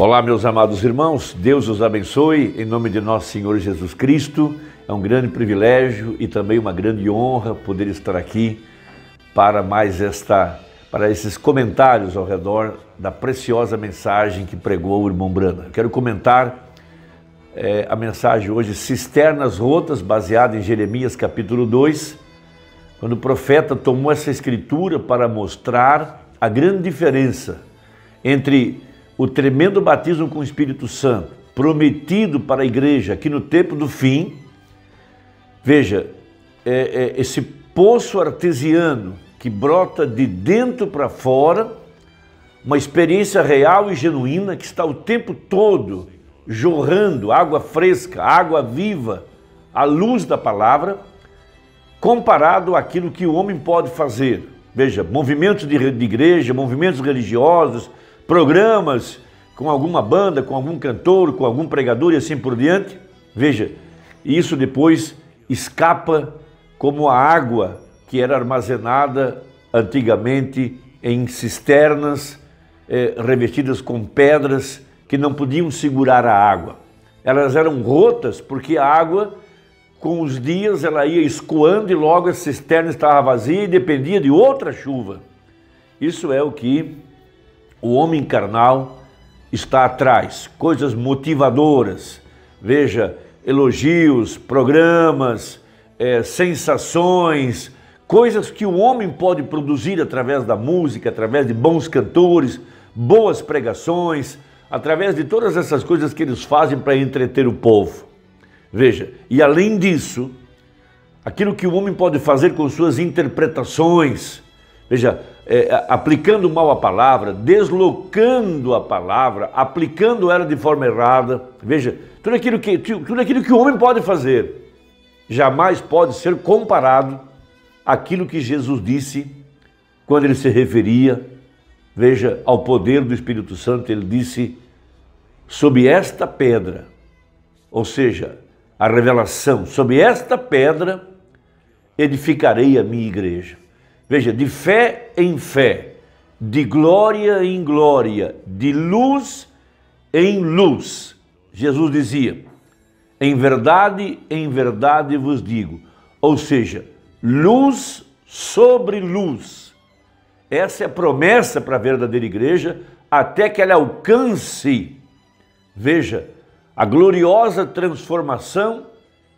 Olá, meus amados irmãos, Deus os abençoe em nome de nosso Senhor Jesus Cristo. É um grande privilégio e também uma grande honra poder estar aqui para mais esses comentários ao redor da preciosa mensagem que pregou o irmão Branham. Eu quero comentar a mensagem hoje, Cisternas Rotas, baseada em Jeremias capítulo 2, quando o profeta tomou essa escritura para mostrar a grande diferença entre o tremendo batismo com o Espírito Santo, prometido para a igreja aqui no tempo do fim. Veja, esse poço artesiano que brota de dentro para fora, uma experiência real e genuína que está o tempo todo jorrando água fresca, água viva, à luz da palavra, comparado àquilo que o homem pode fazer. Veja, movimentos de igreja, movimentos religiosos, programas com alguma banda, com algum cantor, com algum pregador e assim por diante. Veja, isso depois escapa como a água que era armazenada antigamente em cisternas revestidas com pedras que não podiam segurar a água. Elas eram rotas porque a água, com os dias, ela ia escoando e logo a cisterna estava vazia e dependia de outra chuva. Isso é o que o homem carnal está atrás, coisas motivadoras, veja, elogios, programas, sensações, coisas que o homem pode produzir através da música, através de bons cantores, boas pregações, através de todas essas coisas que eles fazem para entreter o povo. Veja, e além disso, aquilo que o homem pode fazer com suas interpretações, veja, aplicando mal a palavra, deslocando a palavra, aplicando ela de forma errada. Veja, tudo aquilo que o homem pode fazer jamais pode ser comparado àquilo que Jesus disse quando ele se referia, veja, ao poder do Espírito Santo. Ele disse, sob esta pedra, ou seja, a revelação, sob esta pedra edificarei a minha igreja. Veja, de fé em fé, de glória em glória, de luz em luz. Jesus dizia, em verdade vos digo. Ou seja, luz sobre luz. Essa é a promessa para a verdadeira igreja, até que ela alcance, veja, a gloriosa transformação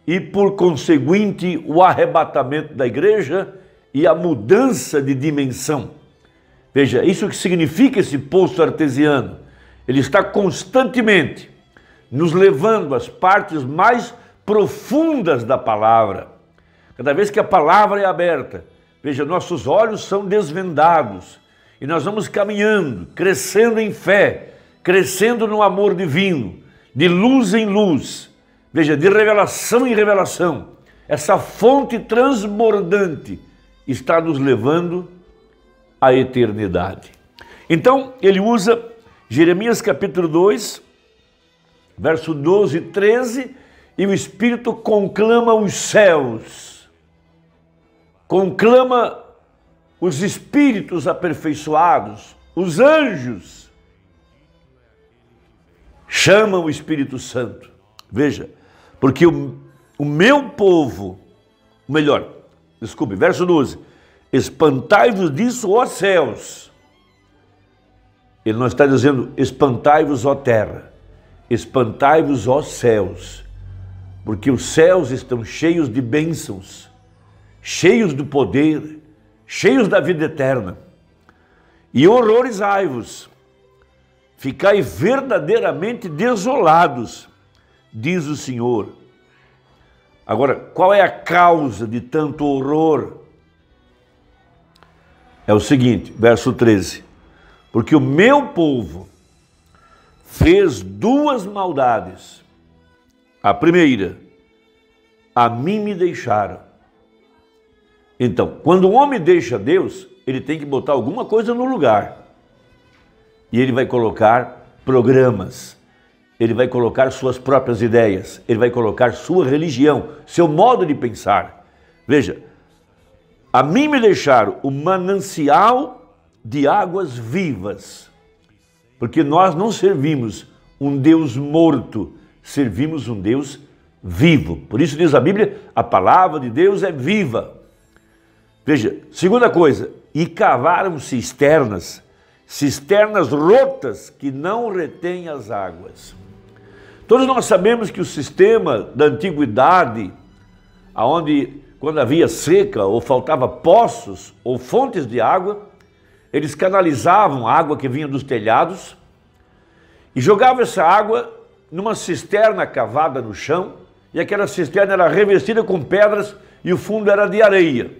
e, por conseguinte, o arrebatamento da igreja e a mudança de dimensão. Veja, isso que significa esse poço artesiano. Ele está constantemente nos levando às partes mais profundas da palavra. Cada vez que a palavra é aberta, veja, nossos olhos são desvendados e nós vamos caminhando, crescendo em fé, crescendo no amor divino, de luz em luz, veja, de revelação em revelação. Essa fonte transbordante está nos levando à eternidade. Então, ele usa Jeremias capítulo 2, verso 12 e 13, e o Espírito conclama os céus, conclama os espíritos aperfeiçoados, os anjos, chama o Espírito Santo. Veja, porque o meu povo, verso 12, espantai-vos disso, ó céus. Ele não está dizendo, espantai-vos, ó terra, espantai-vos, ó céus, porque os céus estão cheios de bênçãos, cheios do poder, cheios da vida eterna. E horrorizai-vos, ficai verdadeiramente desolados, diz o Senhor. Agora, qual é a causa de tanto horror? É o seguinte, verso 13. Porque o meu povo fez duas maldades. A primeira, a mim me deixaram. Então, quando o homem deixa Deus, ele tem que botar alguma coisa no lugar. E ele vai colocar programas. Ele vai colocar suas próprias ideias, ele vai colocar sua religião, seu modo de pensar. Veja, a mim me deixaram o manancial de águas vivas, Porque nós não servimos um Deus morto, servimos um Deus vivo. Por isso diz a Bíblia, a palavra de Deus é viva. Veja, segunda coisa, e cavaram cisternas, cisternas rotas que não retêm as águas. Todos nós sabemos que o sistema da antiguidade, aonde quando havia seca ou faltava poços ou fontes de água, eles canalizavam a água que vinha dos telhados e jogavam essa água numa cisterna cavada no chão, e aquela cisterna era revestida com pedras e o fundo era de areia.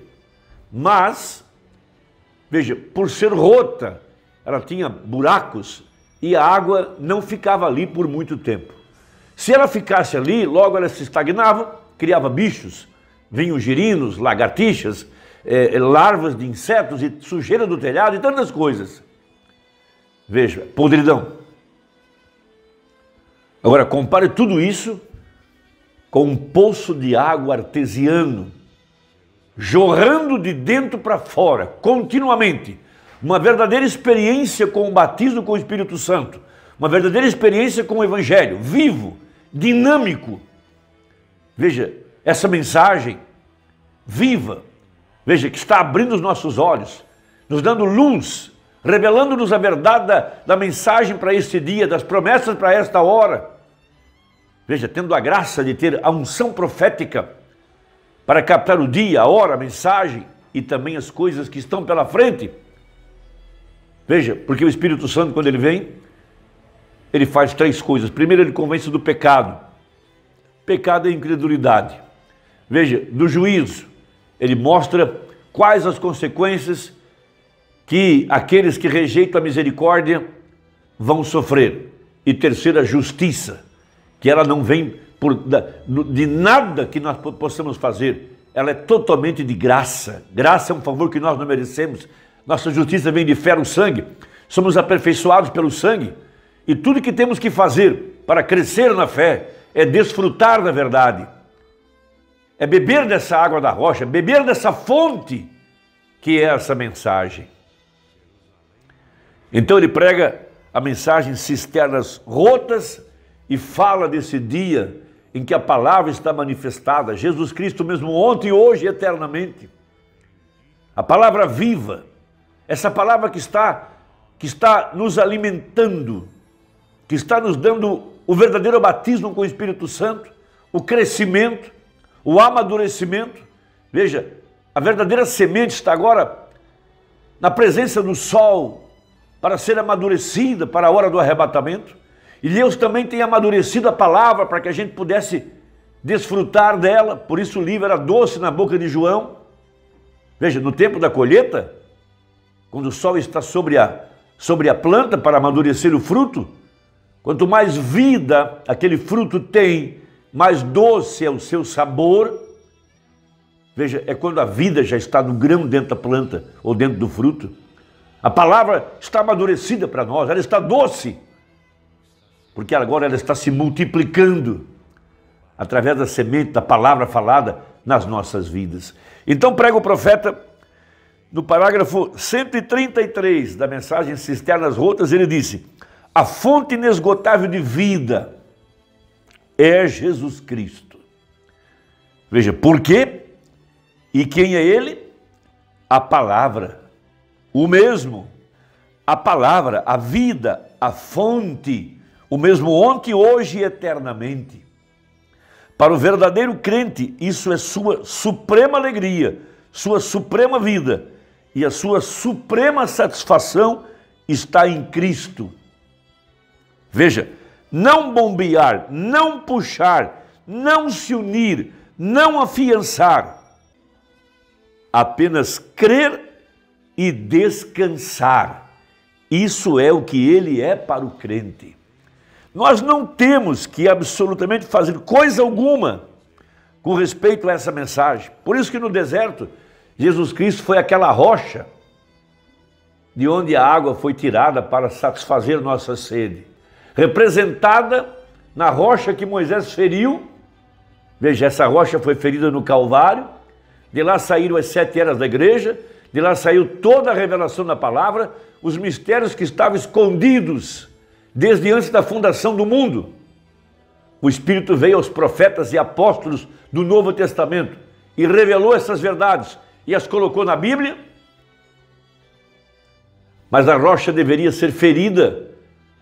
Mas, veja, por ser rota, ela tinha buracos e a água não ficava ali por muito tempo. Se ela ficasse ali, logo ela se estagnava, criava bichos, vinham girinos, lagartixas, larvas de insetos e sujeira do telhado e tantas coisas. Veja, podridão. Agora, compare tudo isso com um poço de água artesiano, jorrando de dentro para fora, continuamente. Uma verdadeira experiência com o batismo com o Espírito Santo, uma verdadeira experiência com o Evangelho, vivo, dinâmico. Veja, essa mensagem viva, veja, que está abrindo os nossos olhos, nos dando luz, revelando-nos a verdade da mensagem para este dia, das promessas para esta hora. Veja, tendo a graça de ter a unção profética para captar o dia, a hora, a mensagem e também as coisas que estão pela frente. Veja, porque o Espírito Santo, quando ele vem, ele faz três coisas. Primeiro, ele convence do pecado. Pecado é incredulidade. Veja, do juízo, ele mostra quais as consequências que aqueles que rejeitam a misericórdia vão sofrer. E terceira, a justiça, que ela não vem de nada que nós possamos fazer. Ela é totalmente de graça. Graça é um favor que nós não merecemos. Nossa justiça vem de fé no sangue, somos aperfeiçoados pelo sangue e tudo que temos que fazer para crescer na fé é desfrutar da verdade, é beber dessa água da rocha, beber dessa fonte que é essa mensagem. Então ele prega a mensagem cisternas rotas e fala desse dia em que a palavra está manifestada, Jesus Cristo mesmo ontem, hoje e eternamente, a palavra viva. Essa palavra que está nos alimentando, que está nos dando o verdadeiro batismo com o Espírito Santo, o crescimento, o amadurecimento. Veja, a verdadeira semente está agora na presença do sol para ser amadurecida para a hora do arrebatamento. E Deus também tem amadurecido a palavra para que a gente pudesse desfrutar dela. Por isso o livro era doce na boca de João. Veja, no tempo da colheita, quando o sol está sobre a planta para amadurecer o fruto, quanto mais vida aquele fruto tem, mais doce é o seu sabor. Veja, é quando a vida já está no grão dentro da planta ou dentro do fruto. A palavra está amadurecida para nós, ela está doce, porque agora ela está se multiplicando através da semente, da palavra falada nas nossas vidas. Então prega o profeta, no parágrafo 133 da mensagem Cisternas Rotas, ele disse: a fonte inesgotável de vida é Jesus Cristo. Veja, por quê? E quem é ele? A palavra, o mesmo, a palavra, a vida, a fonte, o mesmo ontem, hoje e eternamente. Para o verdadeiro crente, isso é sua suprema alegria, sua suprema vida. E a sua suprema satisfação está em Cristo. Veja, não bombear, não puxar, não se unir, não afiançar. Apenas crer e descansar. Isso é o que ele é para o crente. Nós não temos que absolutamente fazer coisa alguma com respeito a essa mensagem. Por isso que no deserto, Jesus Cristo foi aquela rocha de onde a água foi tirada para satisfazer nossa sede, representada na rocha que Moisés feriu. Veja, essa rocha foi ferida no Calvário, de lá saíram as 7 eras da igreja, de lá saiu toda a revelação da palavra, os mistérios que estavam escondidos desde antes da fundação do mundo. O Espírito veio aos profetas e apóstolos do Novo Testamento e revelou essas verdades e as colocou na Bíblia. Mas a rocha deveria ser ferida,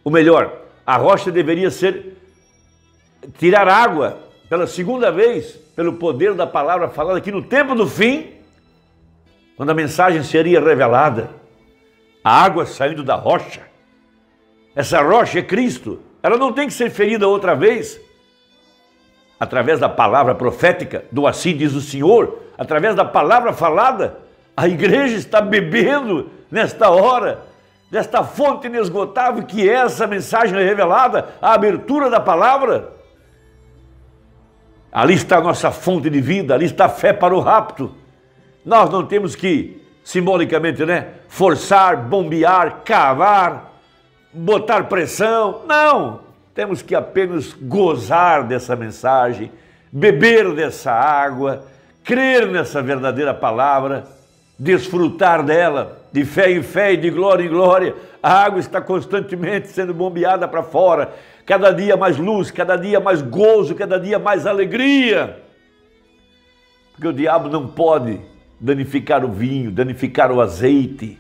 ou melhor, a rocha deveria ser tirar água pela segunda vez, pelo poder da palavra falada aqui no tempo do fim, quando a mensagem seria revelada, a água saindo da rocha. Essa rocha é Cristo, ela não tem que ser ferida outra vez, através da palavra profética, do assim diz o Senhor, através da palavra falada. A igreja está bebendo nesta hora, desta fonte inesgotável que é essa mensagem revelada, a abertura da palavra. Ali está a nossa fonte de vida, ali está a fé para o rapto. Nós não temos que, simbolicamente, forçar, bombear, cavar, botar pressão, não. Temos que apenas gozar dessa mensagem, beber dessa água, crer nessa verdadeira palavra, desfrutar dela, de fé em fé e de glória em glória. A água está constantemente sendo bombeada para fora, cada dia mais luz, cada dia mais gozo, cada dia mais alegria, porque o diabo não pode danificar o vinho, danificar o azeite,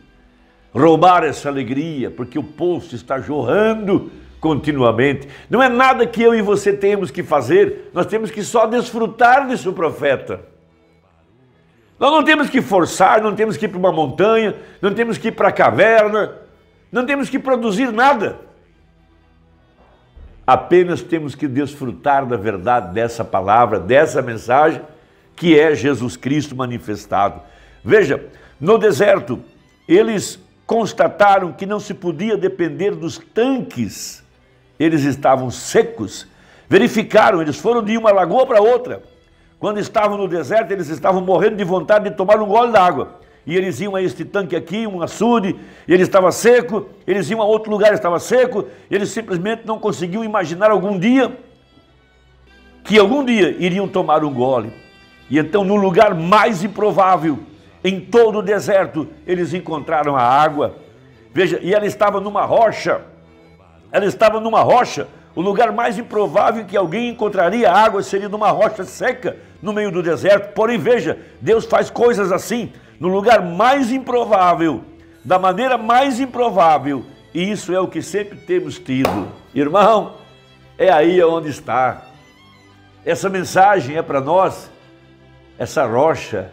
roubar essa alegria, porque o poço está jorrando continuamente. Não é nada que eu e você temos que fazer, nós temos que só desfrutar disso, profeta. Nós não temos que forçar, não temos que ir para uma montanha, não temos que ir para a caverna, não temos que produzir nada. Apenas temos que desfrutar da verdade dessa palavra, dessa mensagem, que é Jesus Cristo manifestado. Veja, no deserto, eles constataram que não se podia depender dos tanques, eles estavam secos. Verificaram, eles foram de uma lagoa para outra. Quando estavam no deserto, eles estavam morrendo de vontade de tomar um gole d'água. E eles iam a este tanque aqui, um açude, e ele estava seco, eles iam a outro lugar, estava seco, eles simplesmente não conseguiam imaginar que algum dia iriam tomar um gole. E então, no lugar mais improvável, em todo o deserto, eles encontraram a água. Veja, e ela estava numa rocha, o lugar mais improvável que alguém encontraria água seria numa rocha seca no meio do deserto. Porém, veja, Deus faz coisas assim, no lugar mais improvável, da maneira mais improvável. E isso é o que sempre temos tido. Irmão, é aí onde está. Essa mensagem é para nós, essa rocha,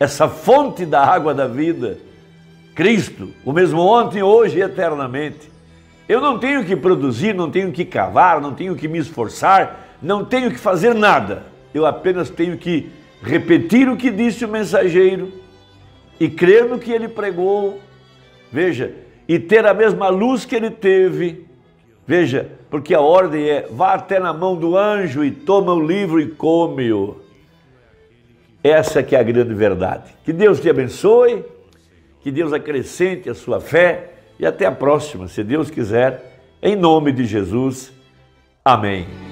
essa fonte da água da vida. Cristo, o mesmo ontem, hoje e eternamente. Eu não tenho que produzir, não tenho que cavar, não tenho que me esforçar, não tenho que fazer nada. Eu apenas tenho que repetir o que disse o mensageiro e crer no que ele pregou. Veja, e ter a mesma luz que ele teve. Veja, porque a ordem é: vá até na mão do anjo e toma o livro e come-o. Essa que é a grande verdade. Que Deus te abençoe, que Deus acrescente a sua fé. E até a próxima, se Deus quiser, em nome de Jesus. Amém.